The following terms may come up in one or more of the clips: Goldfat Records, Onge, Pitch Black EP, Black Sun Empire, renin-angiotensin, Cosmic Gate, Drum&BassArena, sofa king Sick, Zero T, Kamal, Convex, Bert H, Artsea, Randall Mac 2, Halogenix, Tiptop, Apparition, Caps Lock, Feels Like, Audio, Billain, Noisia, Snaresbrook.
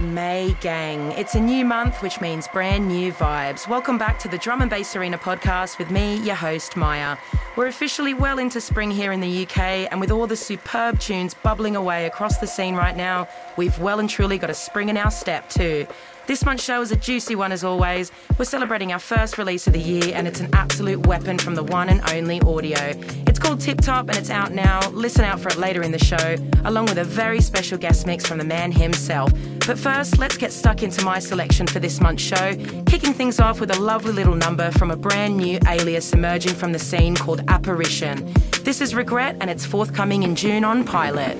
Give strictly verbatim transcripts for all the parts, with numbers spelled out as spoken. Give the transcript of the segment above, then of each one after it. May gang. It's a new month, which means brand new vibes. Welcome back to the Drum and Bass Arena podcast with me, your host, Maya. We're officially well into spring here in the U K, and with all the superb tunes bubbling away across the scene right now, we've well and truly got a spring in our step too. This month's show is a juicy one as always. We're celebrating our first release of the year, and it's an absolute weapon from the one and only Audio. It's called Tip Top and it's out now. Listen out for it later in the show, along with a very special guest mix from the man himself. But first, let's get stuck into my selection for this month's show, kicking things off with a lovely little number from a brand new alias emerging from the scene called Apparition. This is Regret and it's forthcoming in June on Pilot.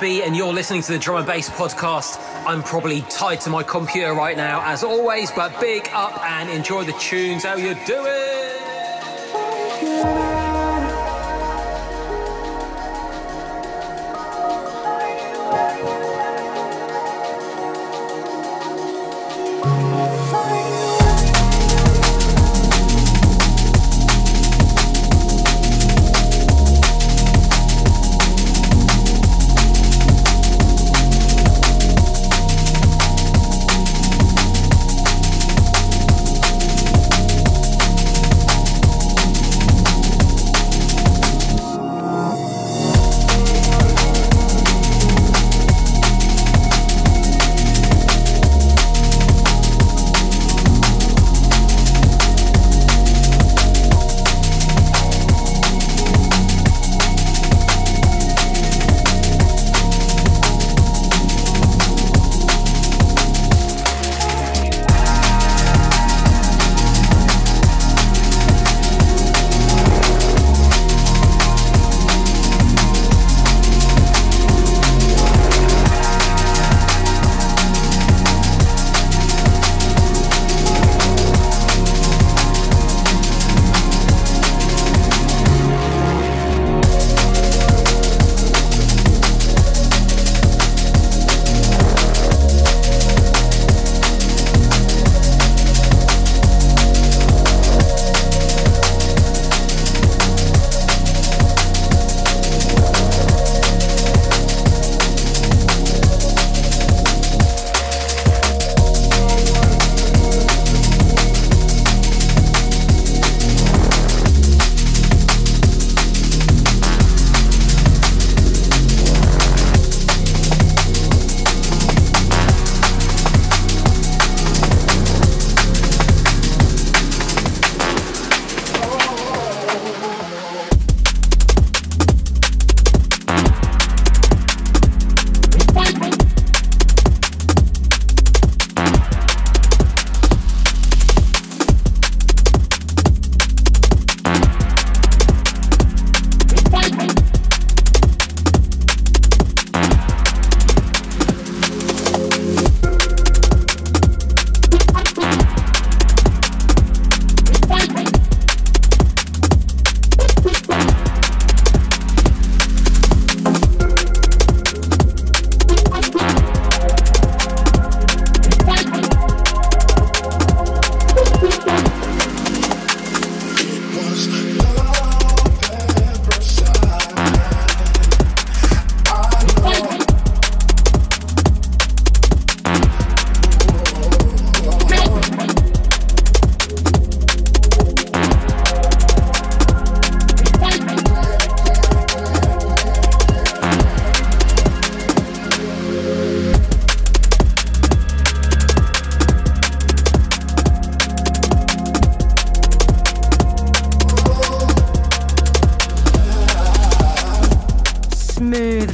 And you're listening to the Drum and Bass podcast. I'm probably tied to my computer right now, as always, but big up and enjoy the tunes. How you doing?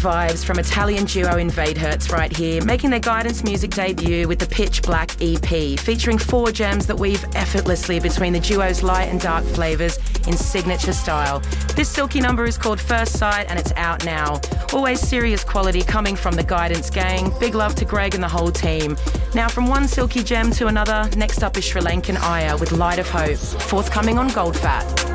vibes from Italian duo Invade Hertz right here, making their Guidance Music debut with the Pitch Black E P, featuring four gems that weave effortlessly between the duo's light and dark flavours in signature style. This silky number is called First Sight and it's out now. Always serious quality coming from the Guidance gang. Big love to Greg and the whole team. Now from one silky gem to another, next up is Sri Lankan Aya with Light of Hope, forthcoming on Goldfat.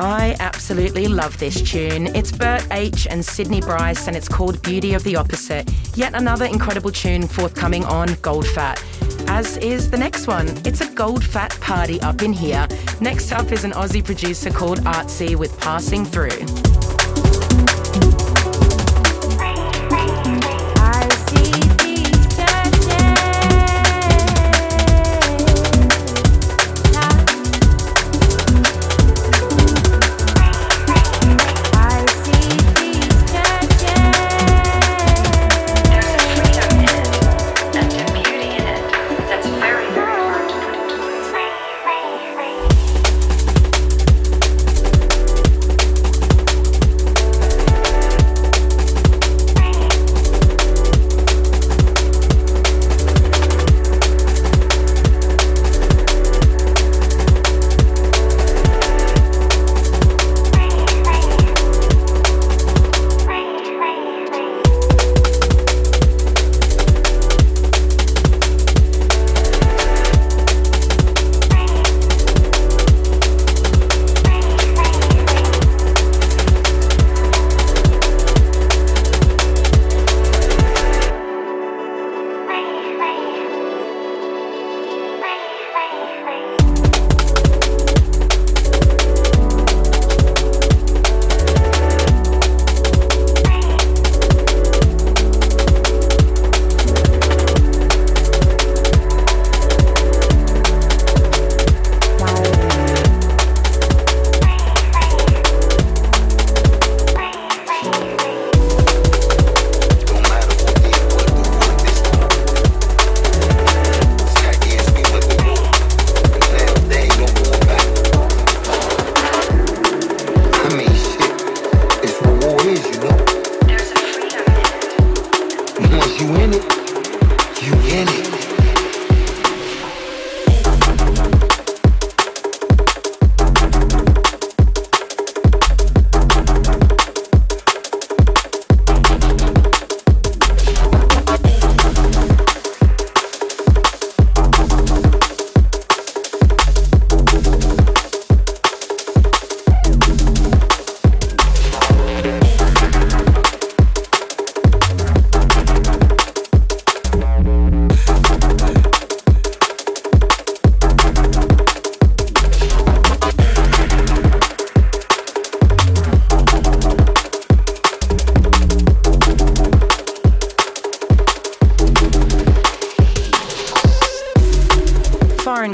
I absolutely love this tune. It's Bert H and Sydney Bryce, and it's called Beauty of the Opposite. Yet another incredible tune forthcoming on Goldfat, as is the next one. It's a Goldfat party up in here. Next up is an Aussie producer called Artsea with Passing Through.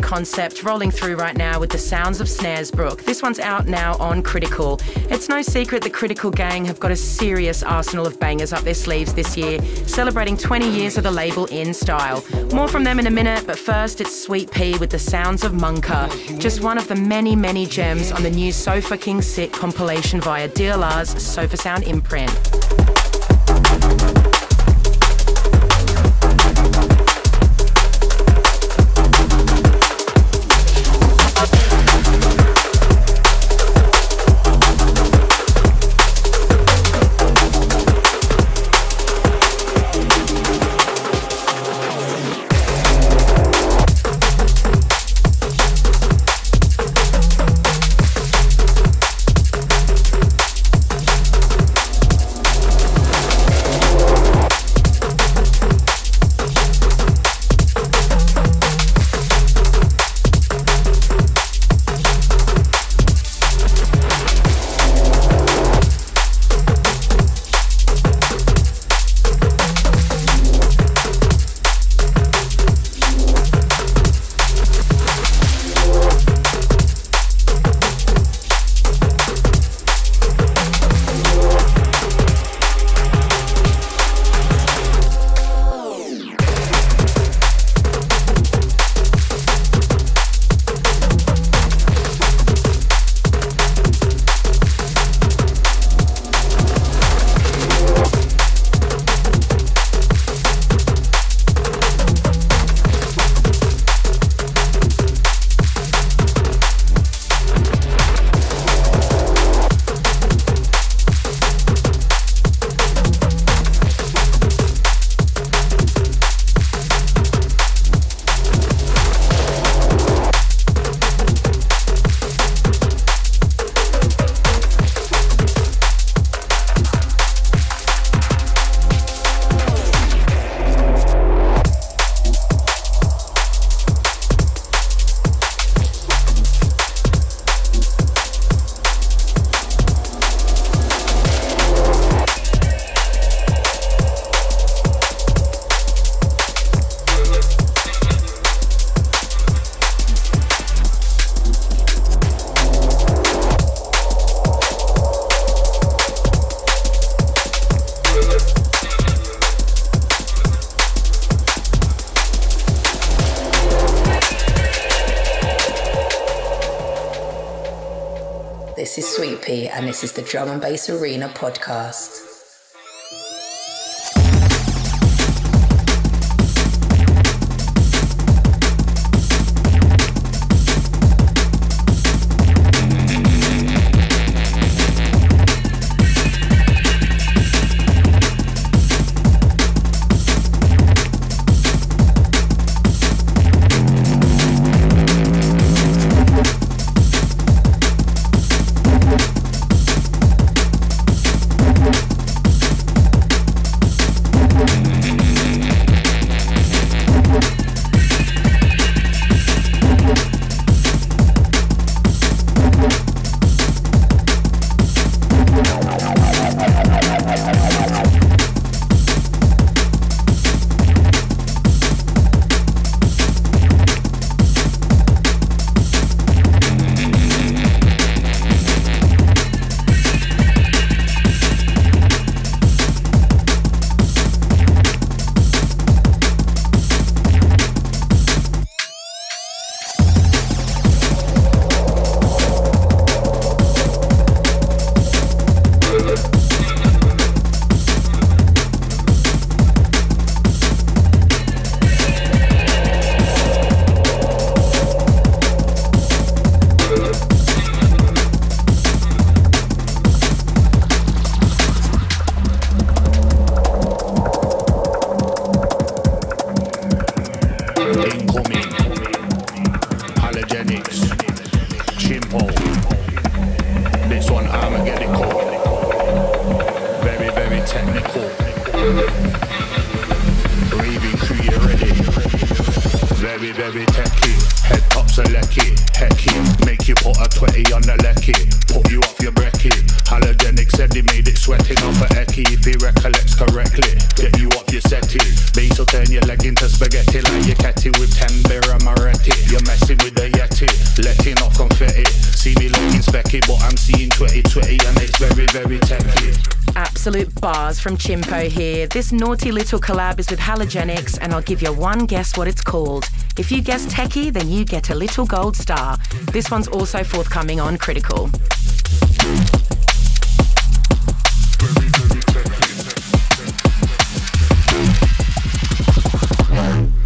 Concept rolling through right now with the sounds of Snaresbrook. This one's out now on Critical. It's no secret the Critical gang have got a serious arsenal of bangers up their sleeves this year, celebrating twenty years of the label in style. More from them in a minute, but first it's Sweetpea with the sounds of Munka, just one of the many, many gems on the new Sofa King Sick compilation via D L R's Sofa Sound imprint. Sweetpea, and this is the Drum and Bass Arena podcast. From Chimpo here. This naughty little collab is with Halogenix, and I'll give you one guess what it's called. If you guess techie, then you get a little gold star. This one's also forthcoming on Critical.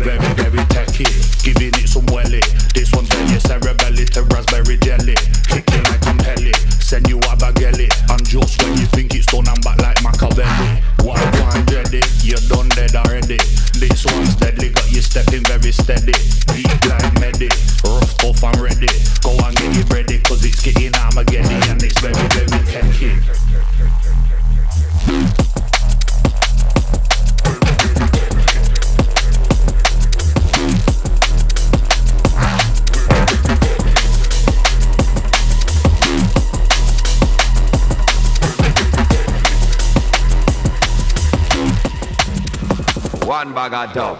Very, very techie, giving it some welly. This one's very cerebelly to raspberry jelly. Kicking like I'm Pelly, send you a bagelli. I'm just when you think it's done, I'm back like Machiavelli. What one ready, you're done dead already. This one's deadly, got you stepping very steady. Deep like Medi, rough tough, I'm ready. Go and get your ready, cause it's getting Armageddon, and it's very, very techie. One bag of dub.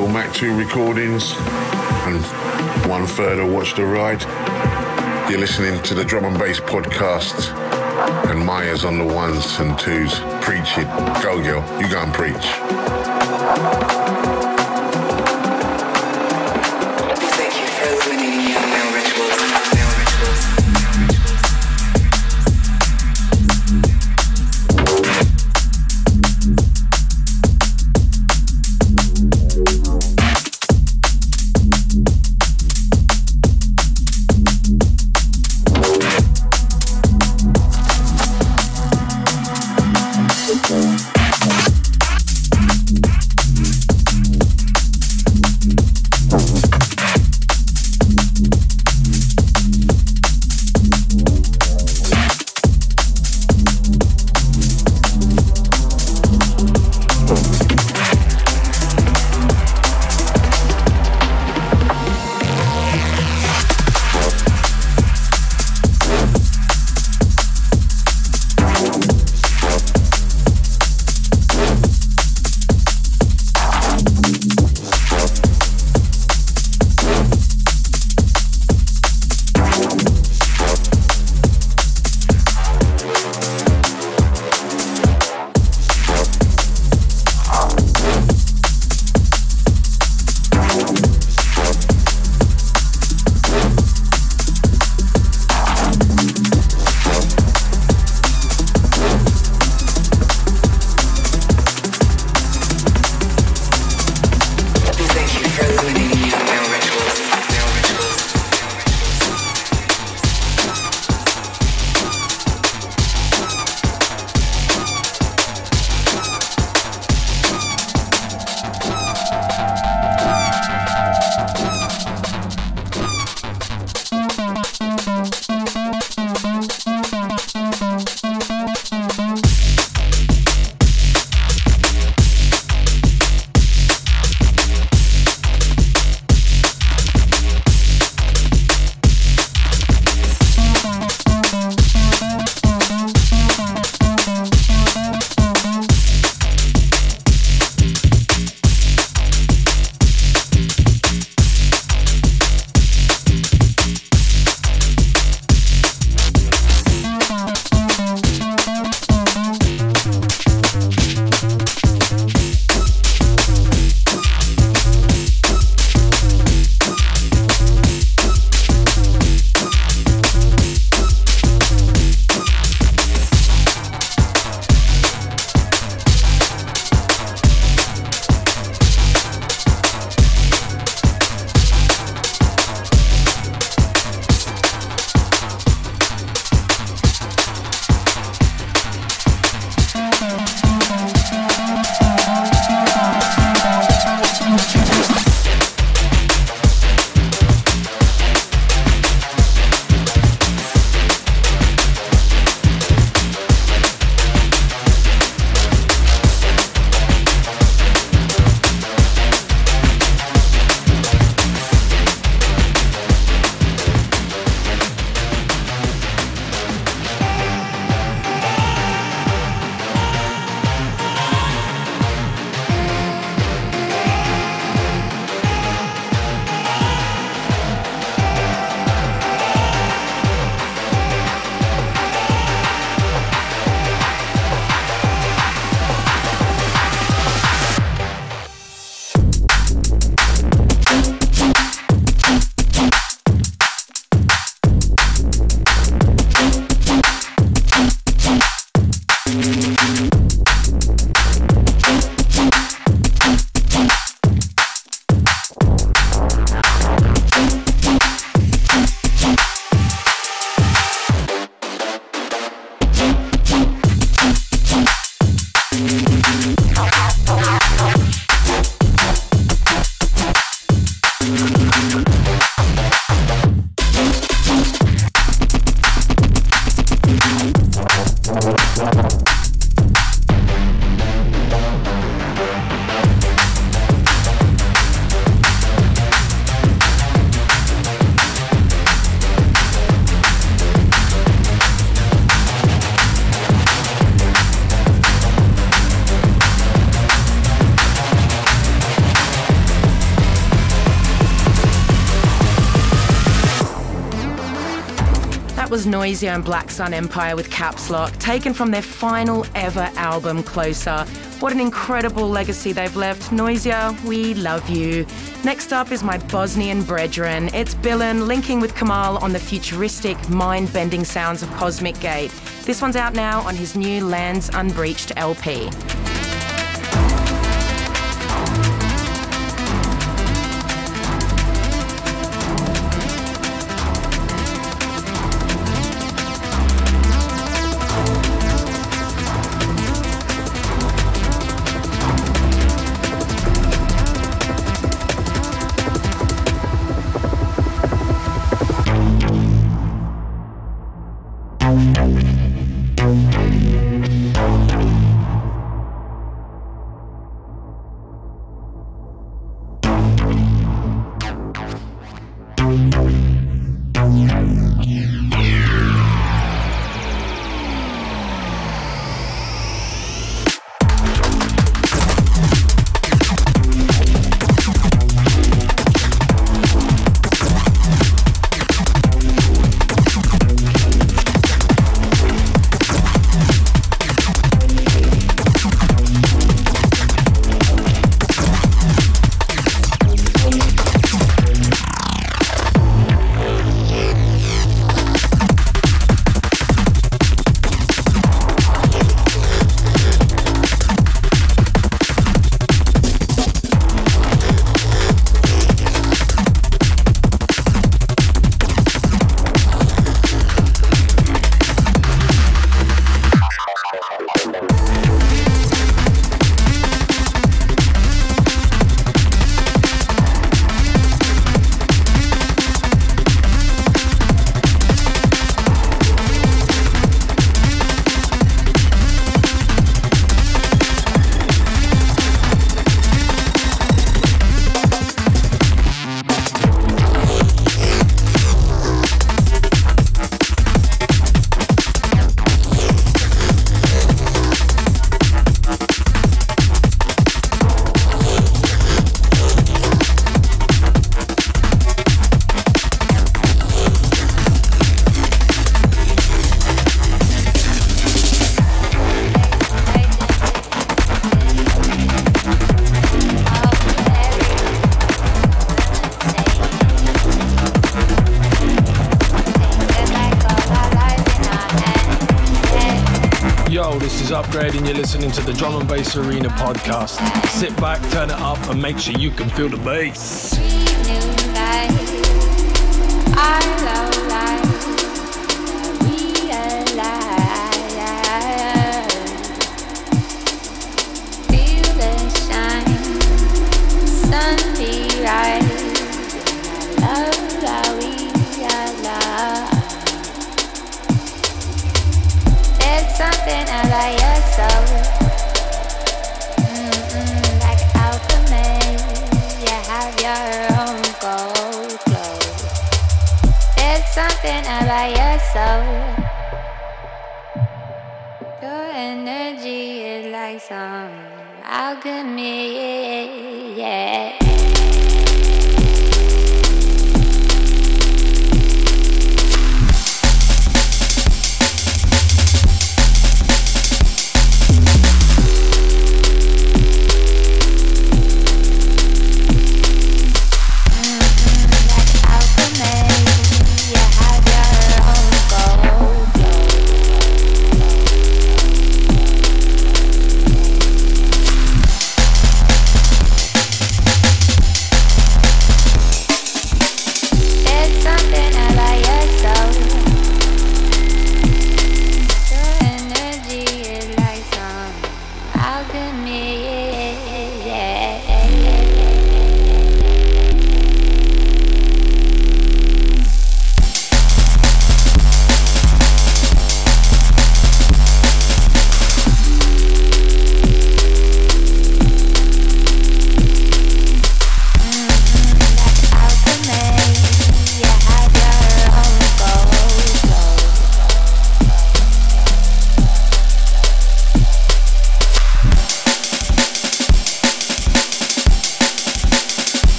Randall Mac two recordings and one third of Watch the Ride. You're listening to the Drum and Bass podcast and Maya's on the ones and twos. Preach it. Go girl, you go and preach. that was Noisia and Black Sun Empire with Caps Lock, taken from their final ever album, Closer. What an incredible legacy they've left. Noisia, we love you. Next up is my Bosnian brethren. It's Billain linking with Kamal on the futuristic, mind-bending sounds of Cosmic Gate. This one's out now on his new Lands Unbreached L P. Upgrade, and you're listening to the Drum and Bass Arena podcast. Sit back, turn it up, and make sure you can feel the bass. Something about your soul, mm-mm, like alchemy. You have your own gold glow. There's something about your soul. Your energy is like some alchemy, yeah.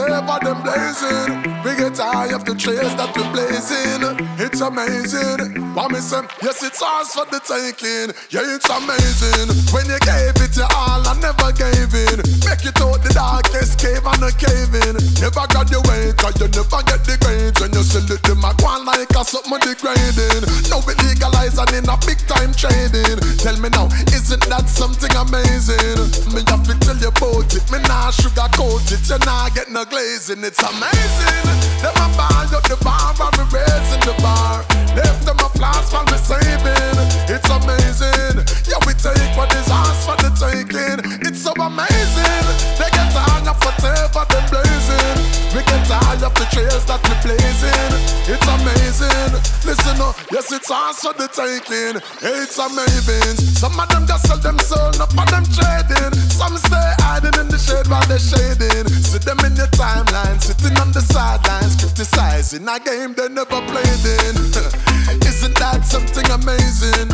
whatever them blazing. We get high off the trails that we blazing. It's amazing. What me say? Yes, it's ours for the taking. Yeah, it's amazing. When you gave it your all, I never gave in. Make it out the darkest cave and a cave in. Never graduate, or you never get the grades. When you sell it, them a go on like a something degrading. Now we legalize and in a big time trading. Tell me now, isn't that something amazing? Me have to tell you about it. Me nah sugarcoat it. You nah get no glazing. It's amazing. Them a buy up the bar while we raising the bar. Left them a flask while we saving. It's amazing. Yeah, we take what is ours for the taking. It's so amazing. They get high off whatever they blazing. We get high off the trails that we blazing. It's amazing. Listen up, yes, it's ours for the taking. It's amazing. Some of them just sell them soul, not for them trading. Some stay hiding in the shade while they're shading. See them in the timeline, sitting on the sidelines, criticizing a game they never played in. Isn't that something amazing?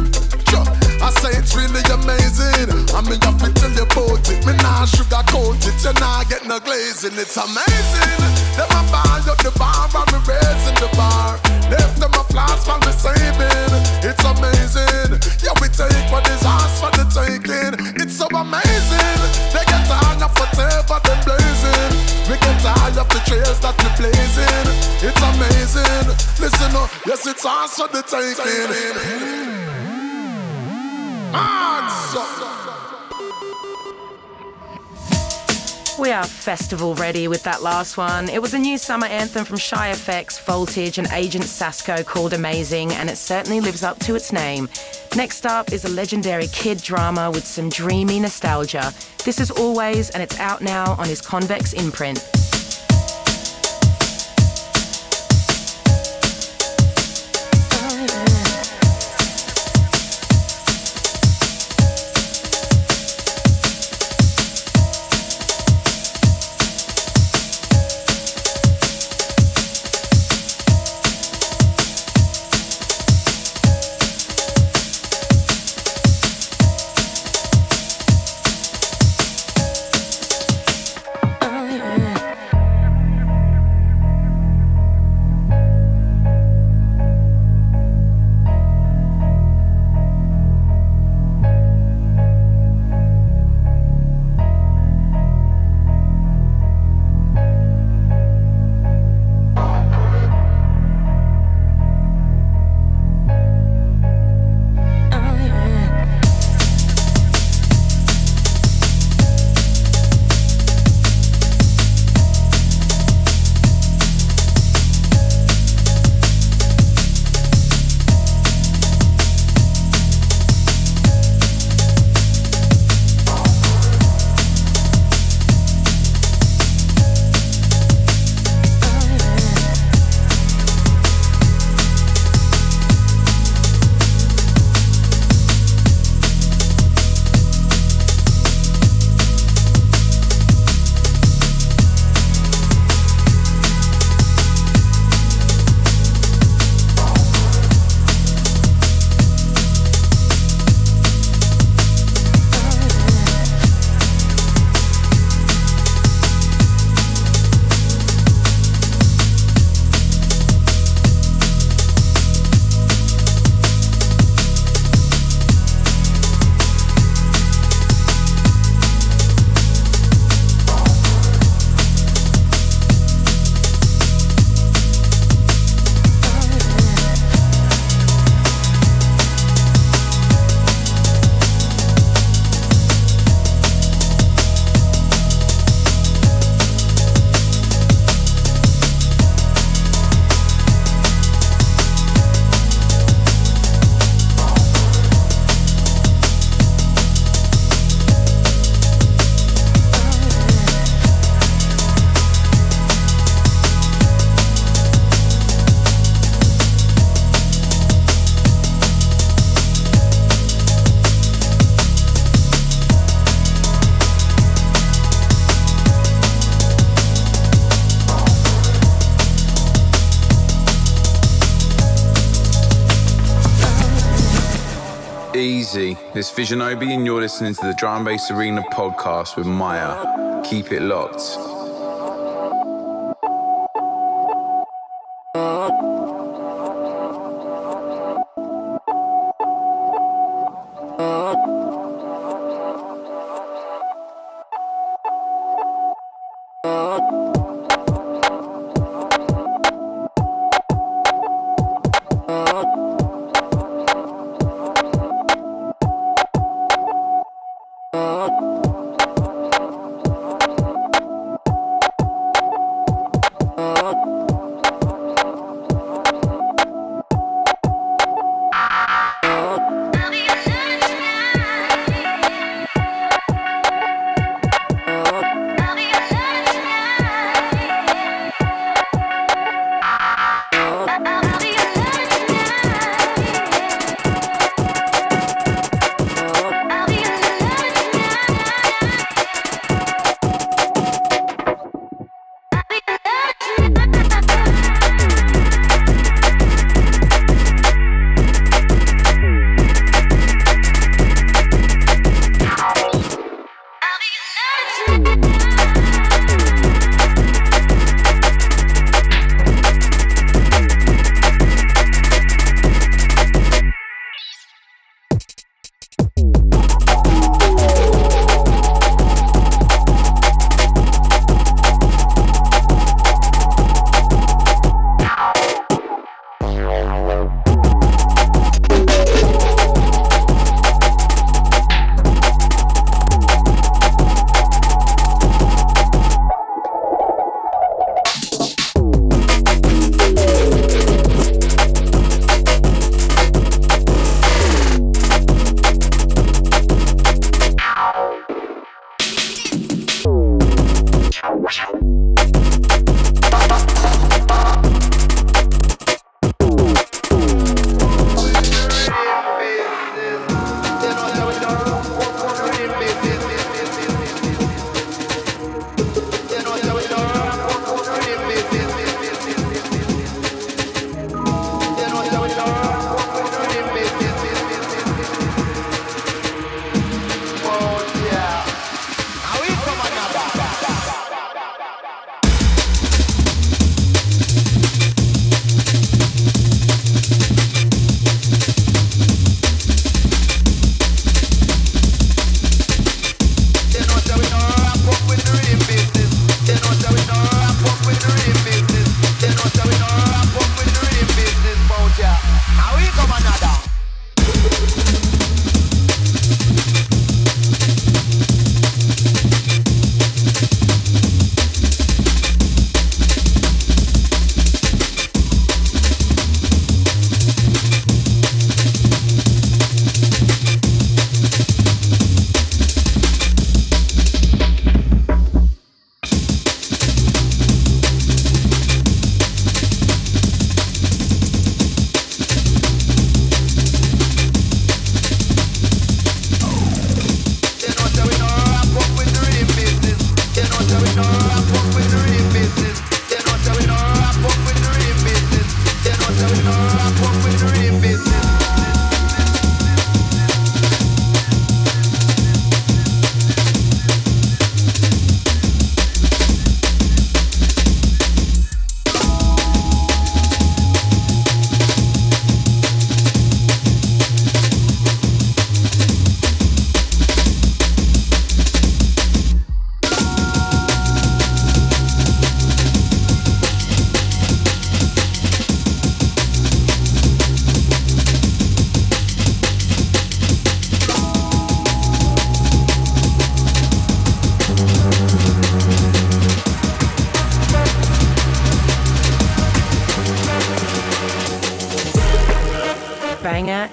Sure. I say it's really amazing. I mean, you fit till you bought it. Me nah sugarcoat it. You nah get no glazing. It's amazing. Them a buy up the bar while we raising the bar. Left them a flask while we saving. It's amazing. Yeah, we take what is ours for the taking. It's so amazing. They get high off whatever they blazing. We get high off the trails that we blazing. It's amazing. Listen up, yes, it's ours for the taking. We are festival ready with that last one. It was a new summer anthem from Shy F X, Voltage and Agent Sasco called Amazing, and it certainly lives up to its name. Next up is a legendary Kid Drama with some dreamy nostalgia. This is Always, and it's out now on his Convex imprint. This Vision Obi, and you're listening to the Drum and Bass Arena podcast with Maya. Keep it locked.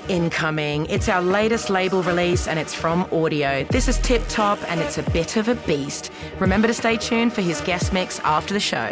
Incoming. It's our latest label release and it's from Audio. This is Tip Top and it's a bit of a beast. Remember to stay tuned for his guest mix after the show.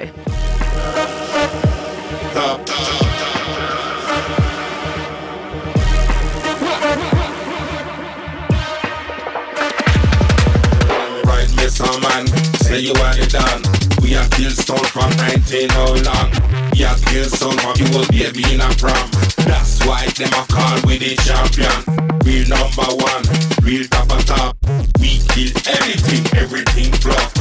Right, Mister Man, say you are the done. We have killed sound from nineteen how long? We have killed sound from you will be in a prom. That's why them a call with the champion. Real number one, real top of top. We kill everything, everything flop.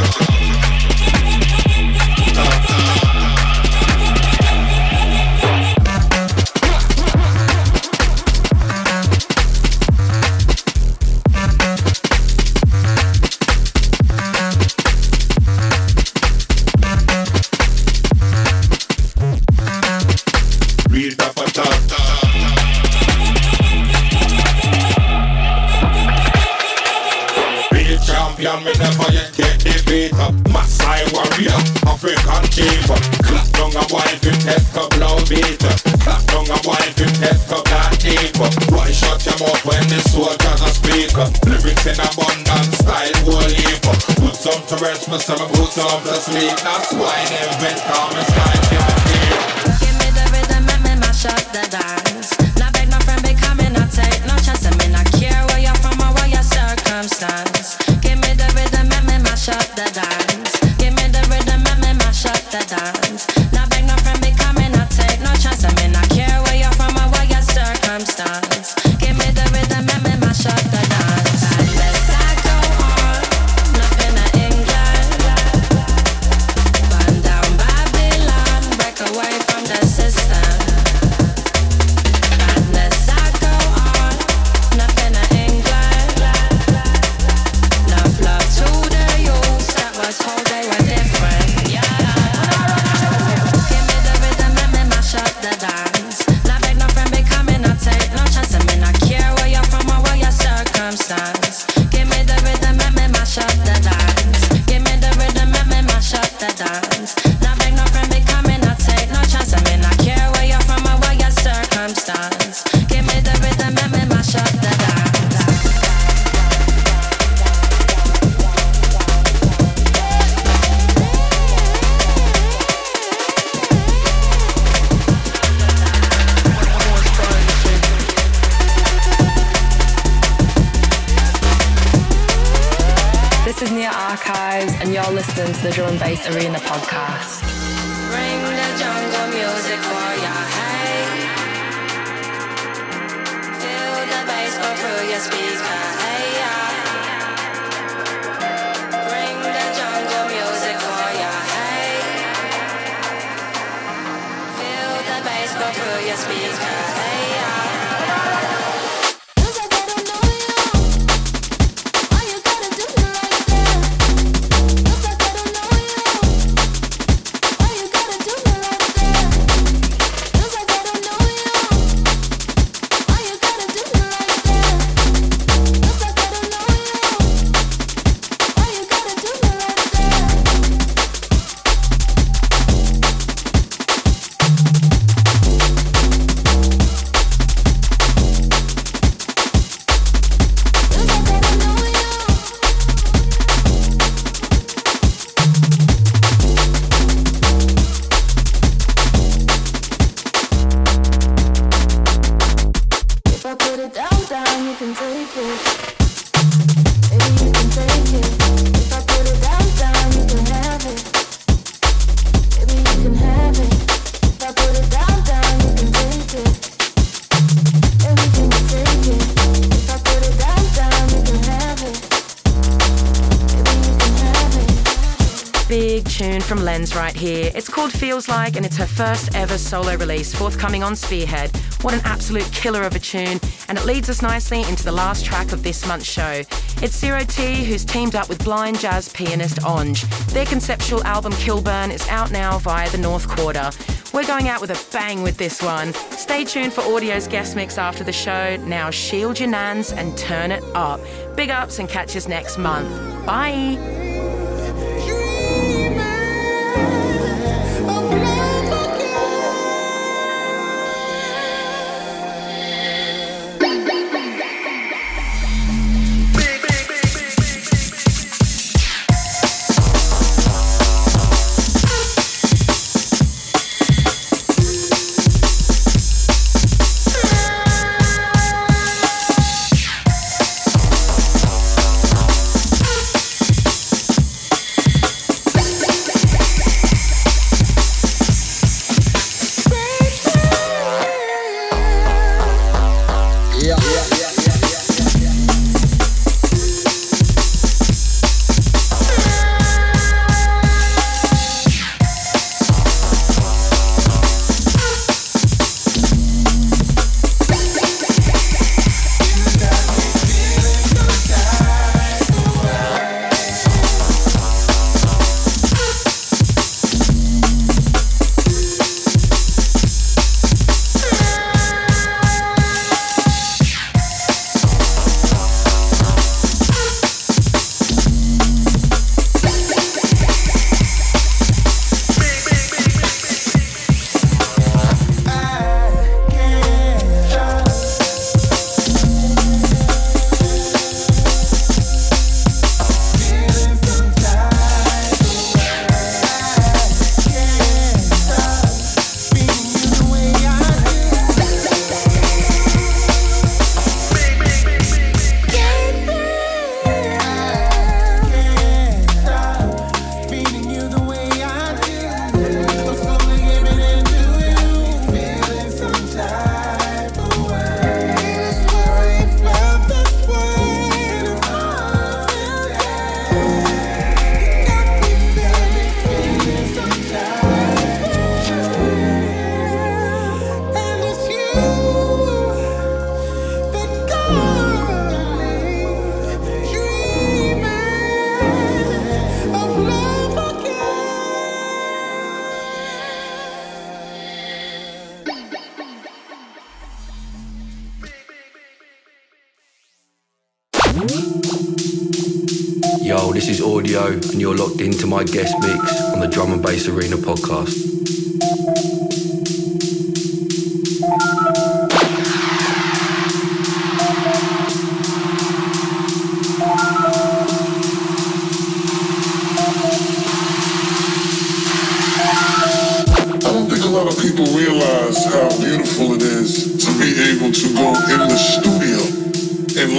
my summer boots off the street. That's why them men come and sky can't hear. Give me the rhythm and me mash up the dance. Not beg no friend because me not take no chance. And me not care where you're from or where your circumstance. Give me the rhythm and me mash up the dance. Give me the rhythm and me mash up the dance. Not beg no friend because me not take no chance. And me not care where you're from or where your circumstance. Give me the rhythm and me mash up the dance. Listen to the Drum and Bass Arena podcast. Bring the jungle music for your high. Feel the bass go through your speaker. Hey, yeah. Bring the jungle music for your high. Feel the bass go through your speaker. Hey, yeah. From Lens right here. It's called Feels Like and it's her first ever solo release, forthcoming on Spearhead. What an absolute killer of a tune, and it leads us nicely into the last track of this month's show. It's Zero T, who's teamed up with blind jazz pianist Onge. Their conceptual album Kilburn is out now via the North Quarter. We're going out with a bang with this one. Stay tuned for Audio's guest mix after the show. Now shield your nans and turn it up. Big ups and catch us next month. Bye! Kamal, this is Audio, and you're locked into my guest mix on the Drum and Bass Arena podcast.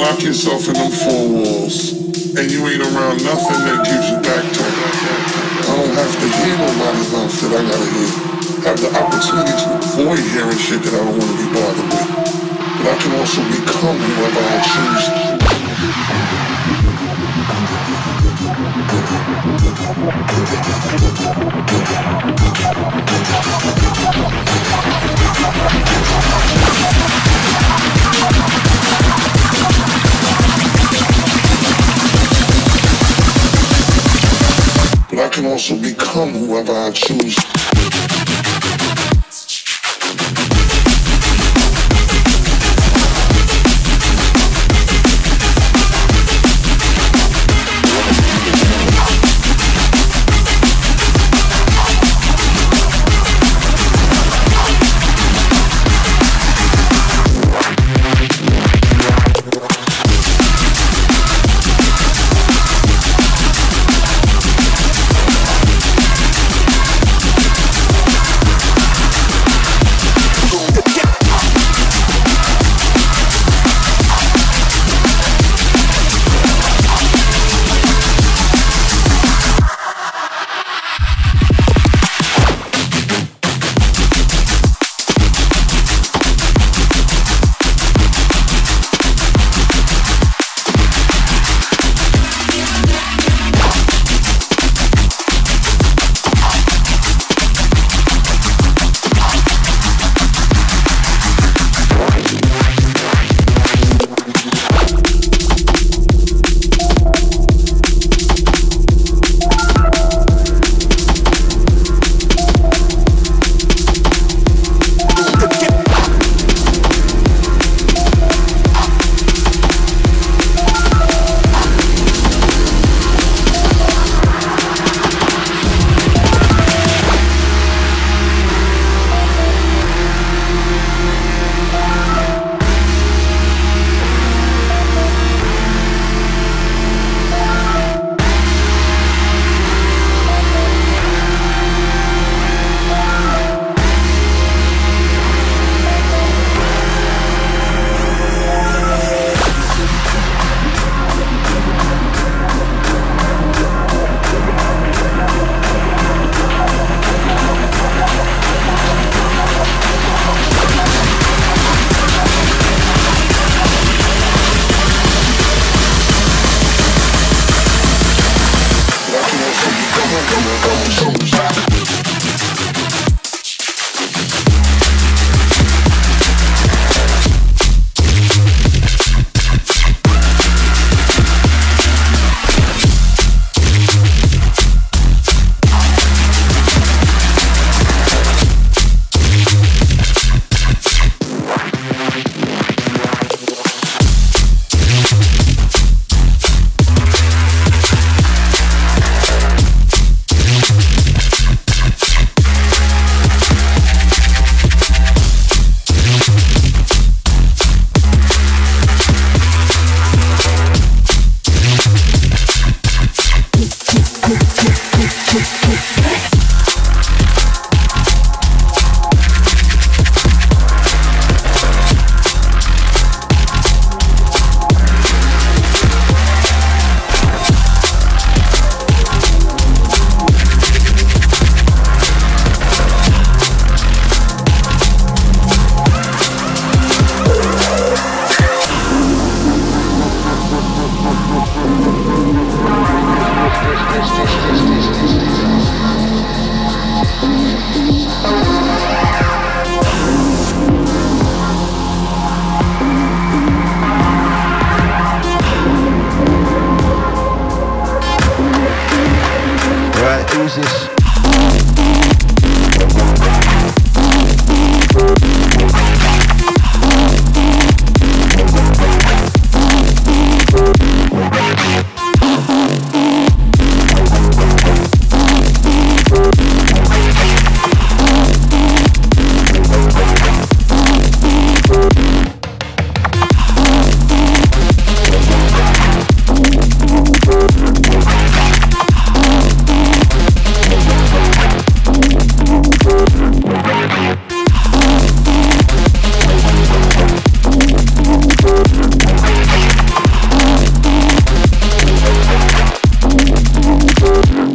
Lock yourself in them four walls, and you ain't around nothing that gives you back time. I don't have to hear nobody's mouth that I gotta hear. I have the opportunity to avoid hearing shit that I don't want to be bothered with. But I can also become whoever I choose. I can also become whoever I choose.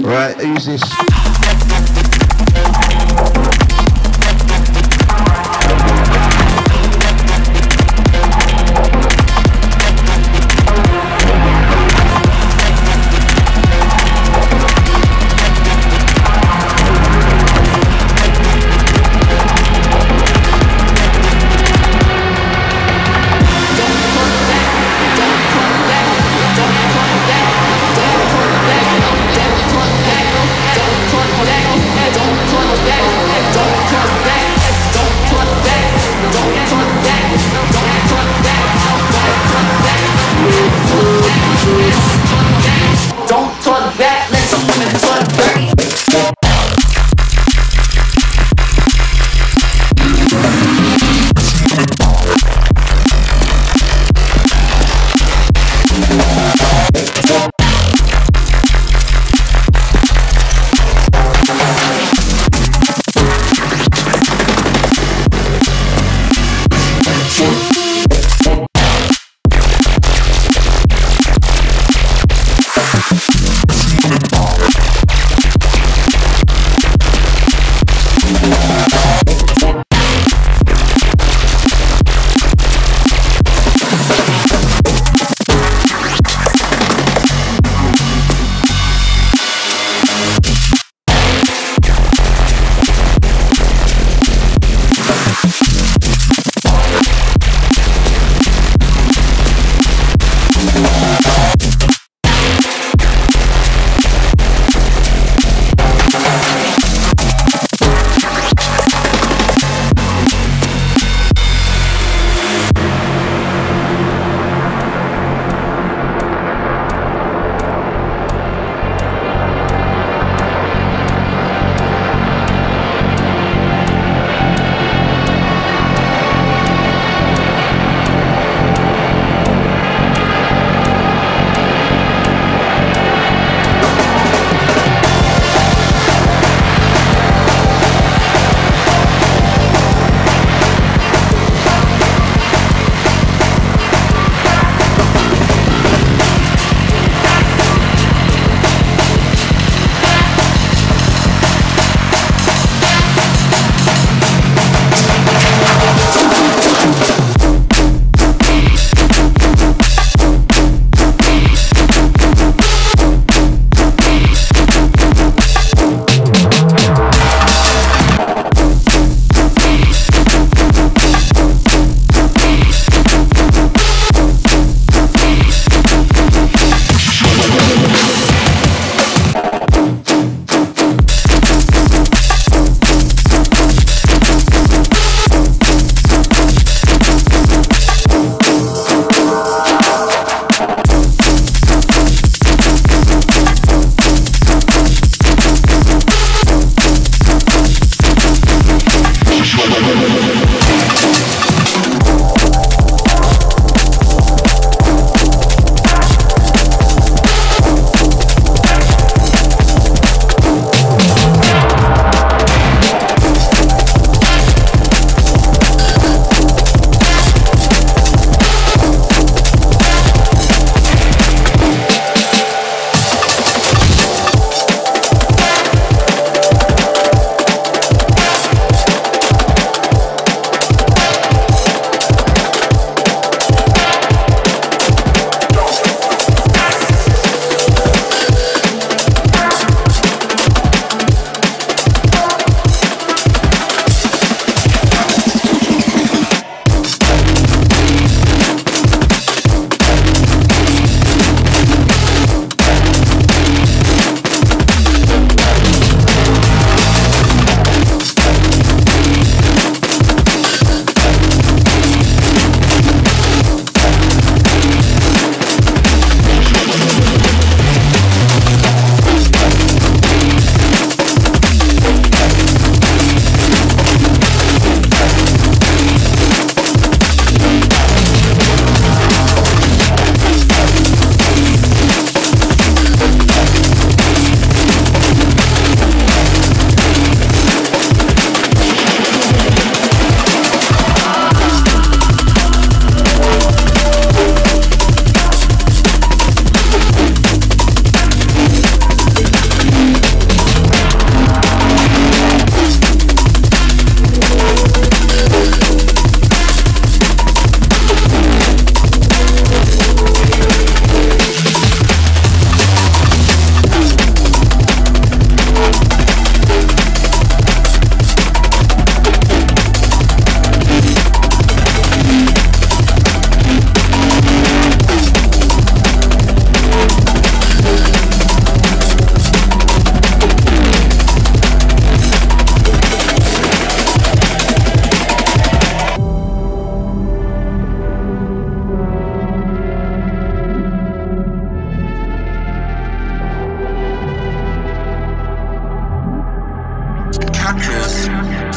Right, who's this? Don't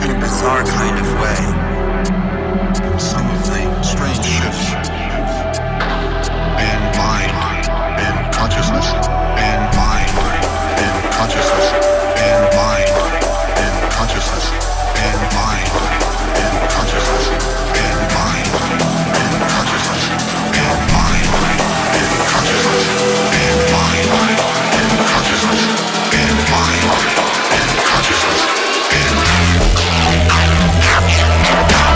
in a bizarre kind of way. Some of the strange shifts in mind and consciousness, in mind and consciousness, in mind and consciousness, in mind and consciousness, in mind and consciousness, in mind and consciousness, in mind and consciousness, in mind and consciousness, in mind and consciousness. We'll be right back.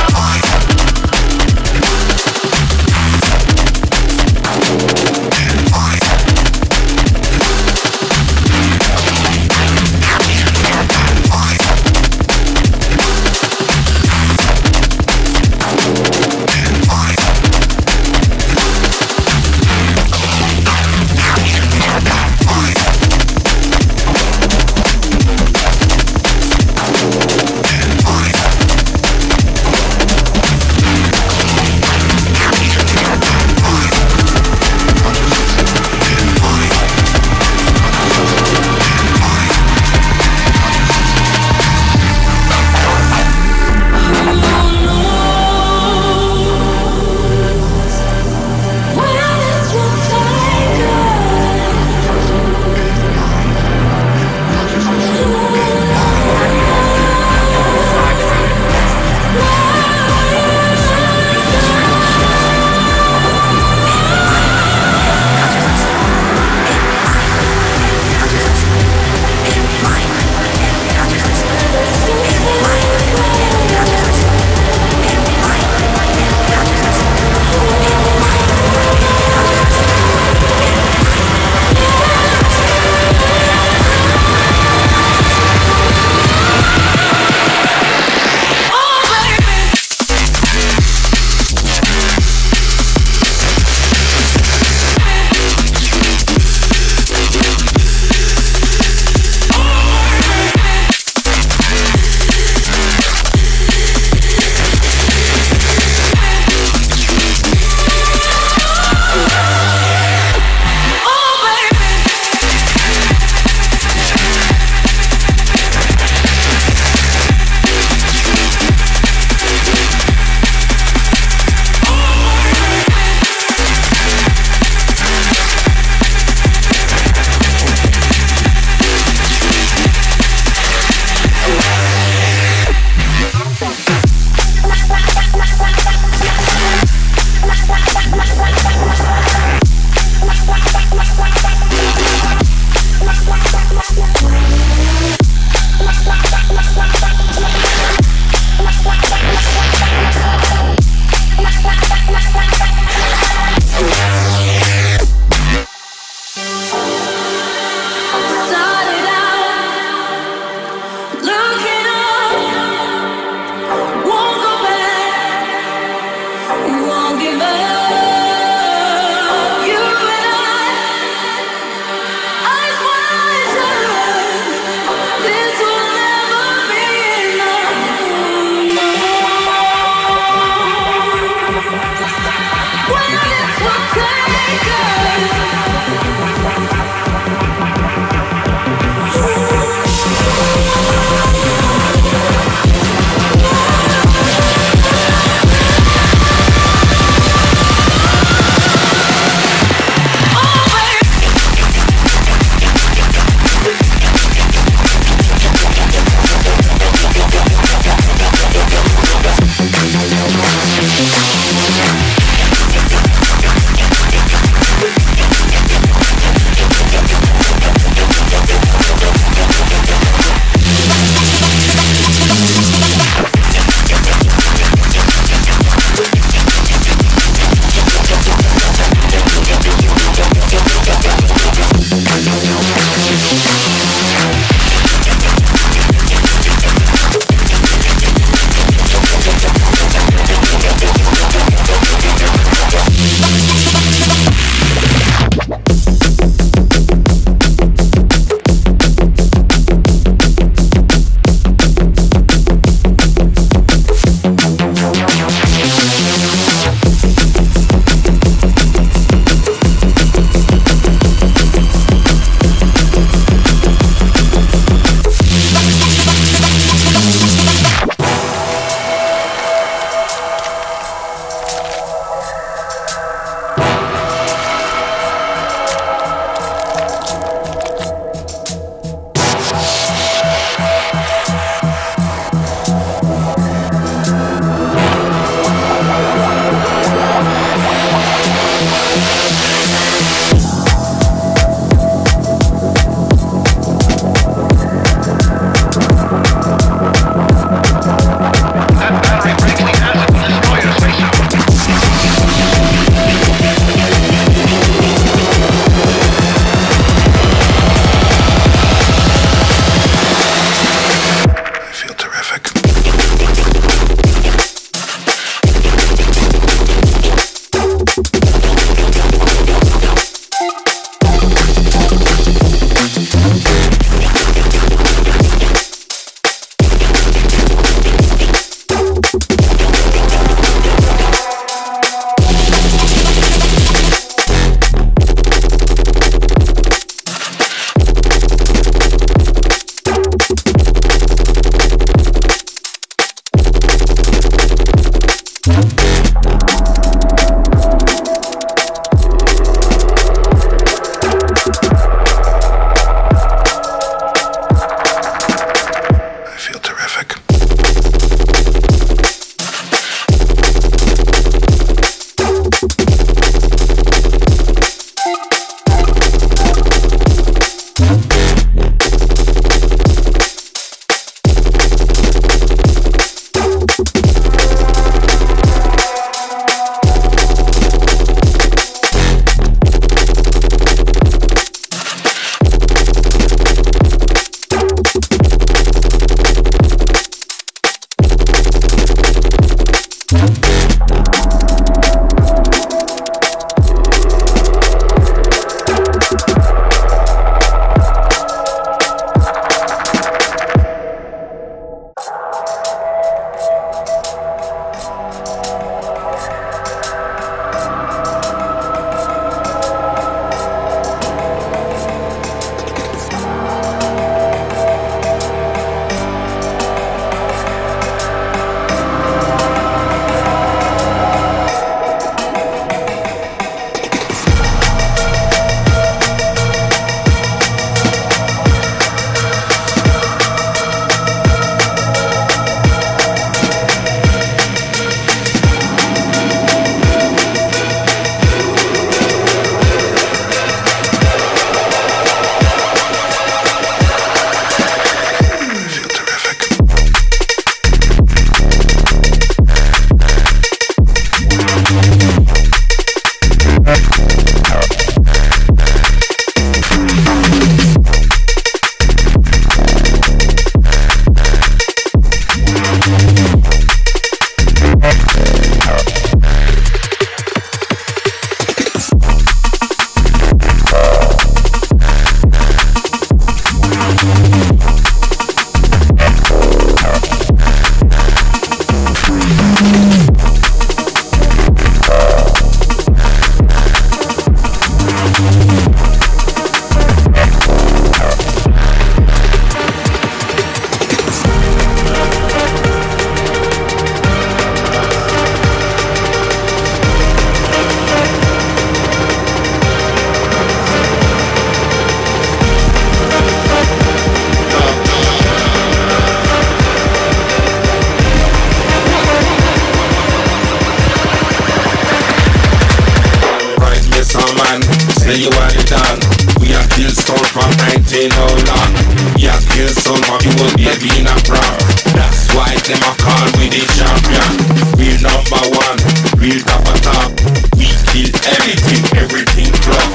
son of you was baby in a brown. That's why them a call we the champion. We number one, we top a top. We kill everything, everything flop.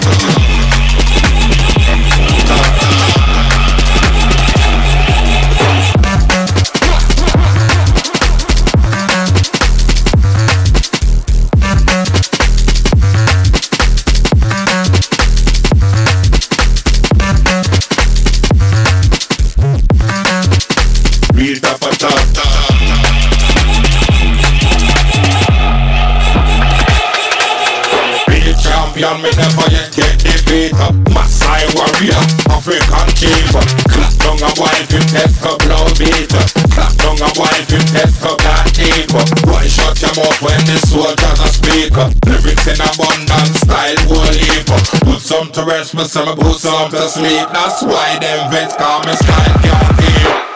To rest me some, put some to sleep. That's why them vets call me style can't hear.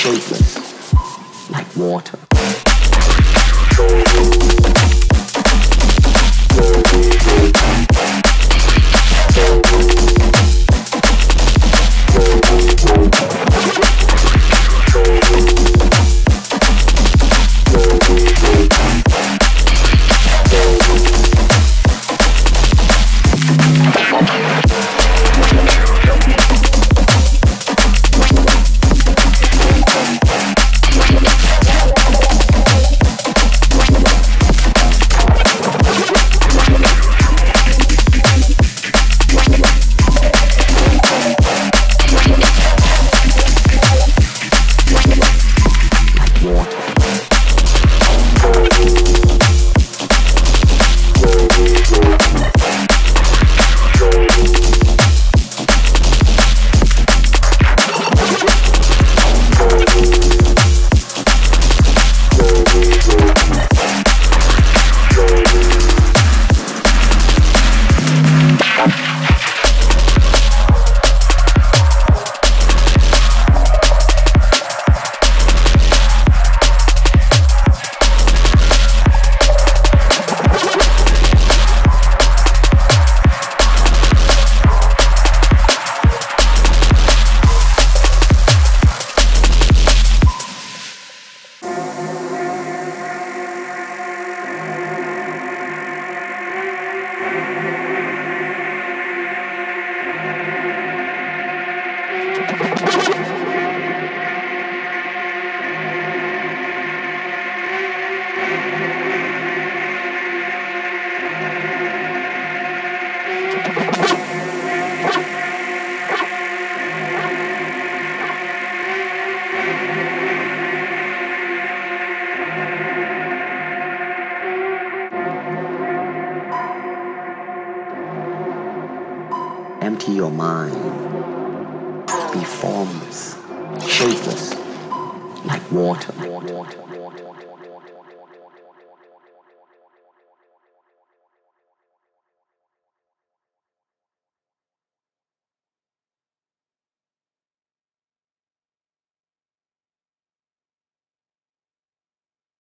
shapeless, like water. Empty your mind. Be formless, shapeless, like water. Like water.